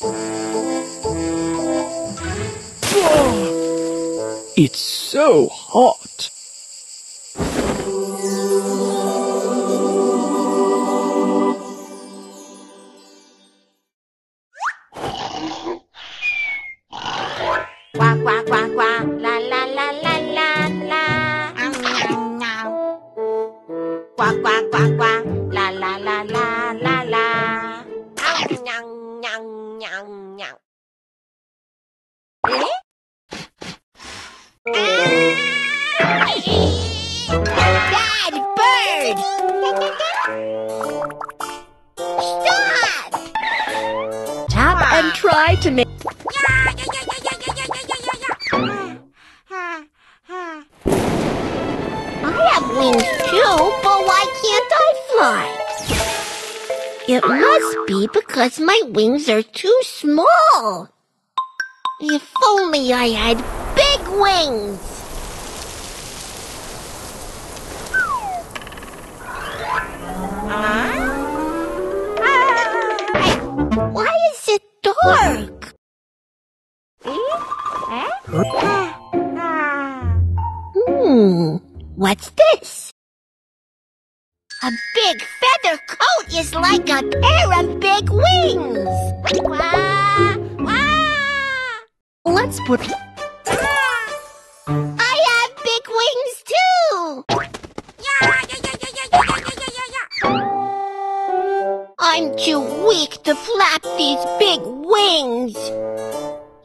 It's so hot. Quack, quack, quack, quack, la, la, la, la, la, la. Quack, quack, quack, quack, la, la, la, la, la, la. Bad bird! Stop! Tap and try to make... Wings too, but why can't I fly? It must be because my wings are too small. If only I had big wings. Why is it dark? What's this? A big feather coat is like a pair of big wings. Wah, wah. Let's put... I have big wings too. I'm too weak to flap these big wings.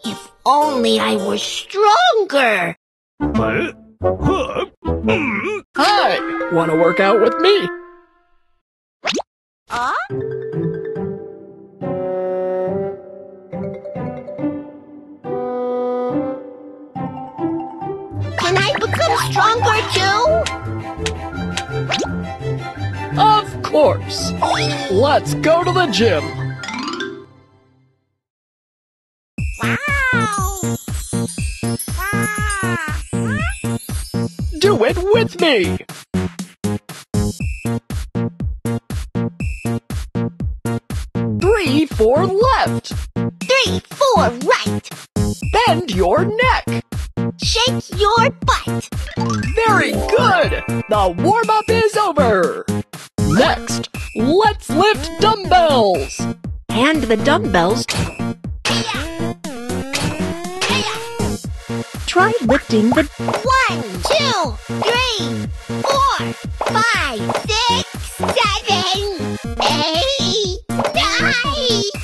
If only I were stronger. Hi! Wanna work out with me? Can I become stronger too? Of course! Let's go to the gym! Wow! Wow! Do it with me! Three, four, left! 3, 4, right! Bend your neck! Shake your butt! Very good! The warm-up is over! Next, let's lift dumbbells! Hand the dumbbells. Try lifting the... 1, 2, 3, 4, 5, 6, 7, 8, 9, 10!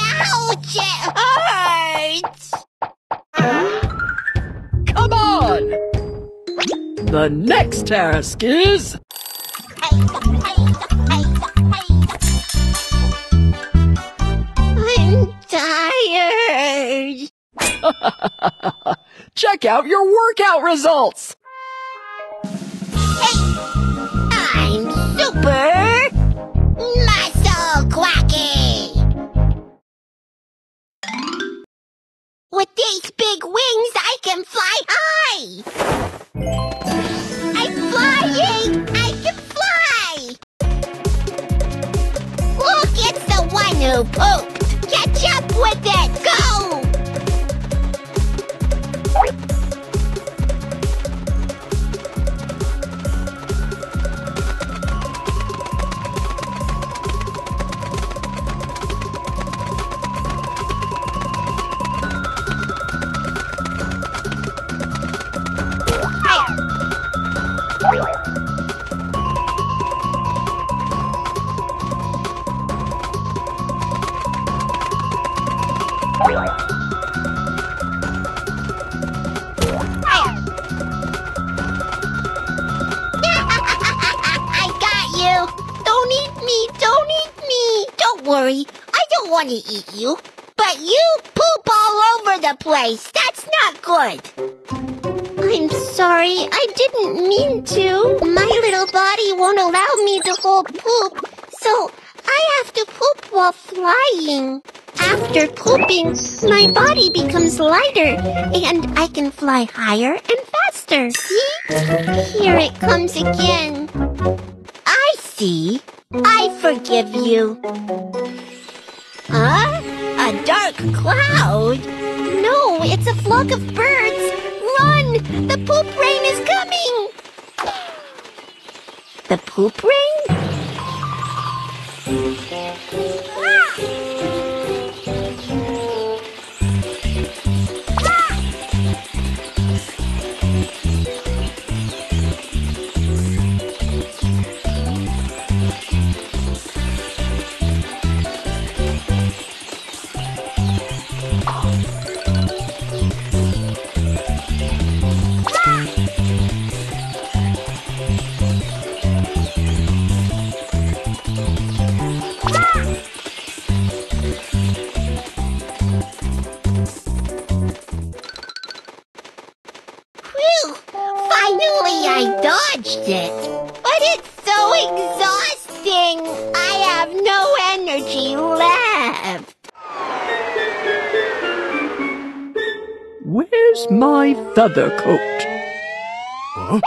Ouch, it hurts! Come on! The next task is... I'm tired! Check out your workout results! Hey, I'm super Muscle-Quacky! With these big wings, I can fly high! I'm flying! I can fly! Look, it's the one who pooped! Catch up with it! Go! Worry, I don't want to eat you, but you poop all over the place. That's not good. I'm sorry, I didn't mean to. My little body won't allow me to hold poop, so I have to poop while flying. After pooping, my body becomes lighter, and I can fly higher and faster. See? Here it comes again. I see. I forgive you. Huh? A dark cloud? No, it's a flock of birds. Run! The poop rain is coming! The poop rain? It. But it's so exhausting. I have no energy left. Where's my feather coat? Huh?